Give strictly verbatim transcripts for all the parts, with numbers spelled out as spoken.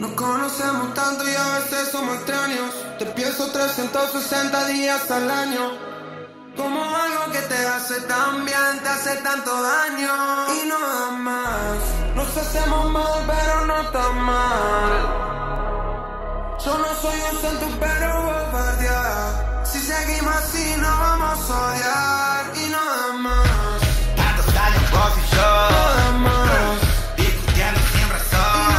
Nos conocemos tanto y a veces somos extraños. Te pienso trescientos sesenta días al año. Como algo que te hace tan bien, te hace tanto daño. Y no da más. Nos hacemos mal, pero no tan mal. Yo no soy un santo, pero vos bardeás. Si seguimos así, no vamos a odiar. Y no da más. Tantos años vos y yo. No da más. Discutiendo sin razón.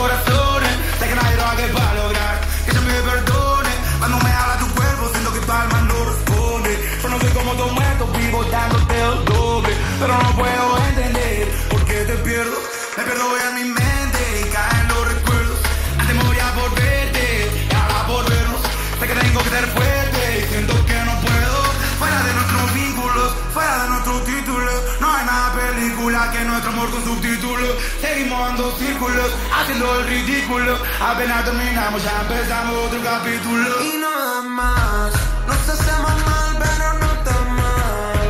Corazones, sé que nadie lo haga para lograr que yo me perdone. Cuando me habla tu cuerpo, siento que palmas no responde. Yo no soy como tu muerto, vivo dándote el doble. Pero no puedo entender por qué te pierdo. Me pierdo en mi mente y caen los recuerdos. Antes me voy a volverte, y ahora volvernos. Sé que tengo que ser fuerte y siento que no puedo. Fuera de nuestros vínculos, fuera de nuestros títulos. No hay nada película que nuestro amor con subtítulos. Seguimos dando círculos, haciendo el ridículo. Apenas terminamos, ya empezamos otro capítulo. Y no da más, nos hacemos mal, pero no tan mal.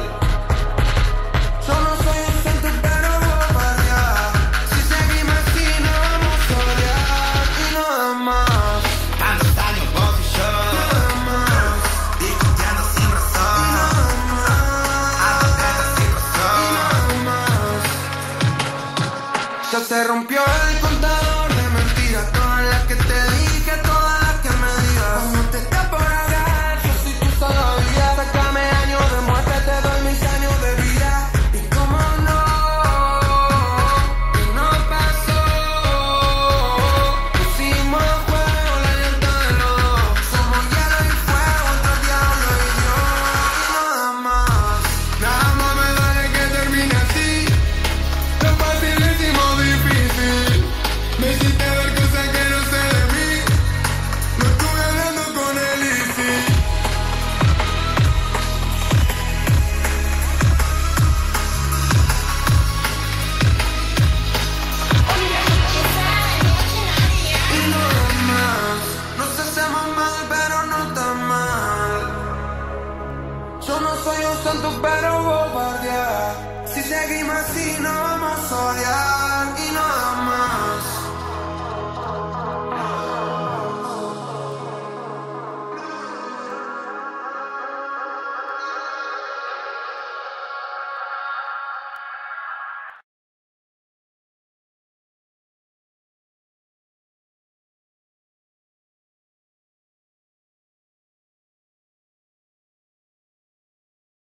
Yo no soy un santo, pero voy para allá. Si seguimos así, no vamos a odiar. Y no da más. Tantos años vos y yo. No da más. Discutiendo sin razón. Y no da más. A los gatos sin razón. Y no da más. Ya se rompió el pero bombardea. Si seguimos así no vamos a odiar. Y no